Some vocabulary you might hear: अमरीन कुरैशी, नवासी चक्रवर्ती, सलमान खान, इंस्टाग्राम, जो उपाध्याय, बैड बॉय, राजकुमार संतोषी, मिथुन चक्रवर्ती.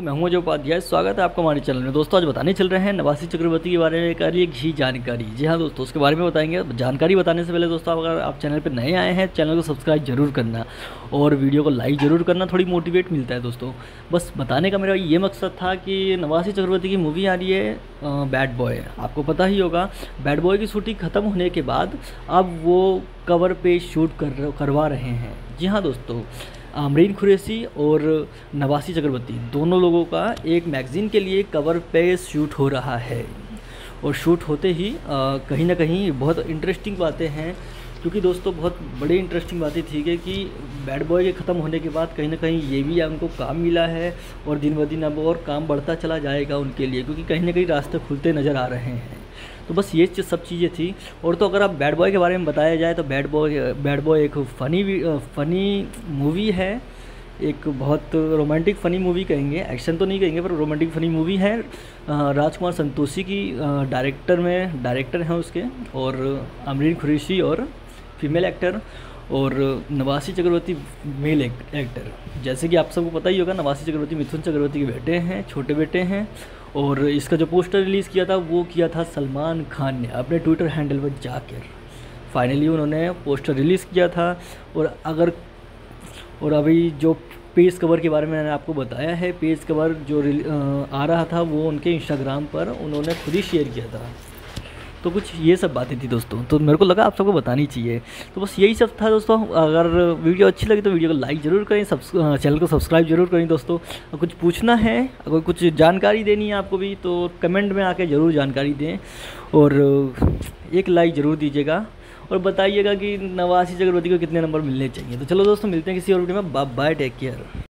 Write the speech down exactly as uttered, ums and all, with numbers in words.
दोस्तों मैं हूं जो उपाध्याय, स्वागत है आपका हमारे चैनल में। दोस्तों आज बताने चल रहे हैं नवासी चक्रवर्ती के बारे में करिए ही जानकारी। जी हाँ दोस्तों, उसके बारे में बताएंगे। जानकारी बताने से पहले दोस्तों अगर आप चैनल पर नए आए हैं, चैनल को सब्सक्राइब जरूर करना और वीडियो को लाइक ज़रूर करना, थोड़ी मोटिवेट मिलता है दोस्तों। बस बताने का मेरा ये मकसद था कि नवासी चक्रवर्ती की मूवी आ रही है बैड बॉय। आपको पता ही होगा बैड बॉय की शूटिंग ख़त्म होने के बाद अब वो कवर पे शूट कर करवा रहे हैं। जी हाँ दोस्तों, अमरीन कुरैशी और नवासी चक्रवर्ती दोनों लोगों का एक मैगज़ीन के लिए कवर पे शूट हो रहा है और शूट होते ही कहीं ना कहीं बहुत इंटरेस्टिंग बातें हैं, क्योंकि दोस्तों बहुत बड़ी इंटरेस्टिंग बातें थी कि, कि बैड बॉय के ख़त्म होने के बाद कहीं ना कहीं ये भी उनको काम मिला है और दिन ब दिन अब और काम बढ़ता चला जाएगा उनके लिए, क्योंकि कहीं ना कहीं रास्ते खुलते नज़र आ रहे हैं। तो बस ये सब चीज़ें थी। और तो अगर आप बैड बॉय के बारे में बताया जाए तो बैड बॉय बैड बॉय एक फ़नी फ़नी मूवी है, एक बहुत रोमांटिक फ़नी मूवी कहेंगे, एक्शन तो नहीं कहेंगे पर रोमांटिक फ़नी मूवी है। राजकुमार संतोषी की डायरेक्टर में डायरेक्टर हैं उसके, और अमरीन कुरैशी और फीमेल एक्टर और नवासी चक्रवर्ती मेल एक्टर। जैसे कि आप सबको पता ही होगा नवासी चक्रवर्ती मिथुन चक्रवर्ती के बेटे हैं, छोटे बेटे हैं। और इसका जो पोस्टर रिलीज़ किया था वो किया था सलमान खान ने अपने ट्विटर हैंडल पर जाकर। फाइनली उन्होंने पोस्टर रिलीज़ किया था। और अगर और अभी जो पेज कवर के बारे में मैंने आपको बताया है, पेज कवर जो आ रहा था वो उनके इंस्टाग्राम पर उन्होंने खुद ही शेयर किया था। तो कुछ ये सब बातें थी दोस्तों, तो मेरे को लगा आप सबको बतानी चाहिए। तो बस यही सब था दोस्तों। अगर वीडियो अच्छी लगी तो वीडियो को लाइक ज़रूर करें, सब्सक्राइब चैनल को सब्सक्राइब जरूर करें दोस्तों। अगर कुछ पूछना है, अगर कुछ जानकारी देनी है आपको भी तो कमेंट में आके ज़रूर जानकारी दें और एक लाइक ज़रूर दीजिएगा और बताइएगा कि नवासी चक्रवर्ती को कितने नंबर मिलने चाहिए। तो चलो दोस्तों, मिलते हैं किसी और वीडियो में। Bye bye, take care.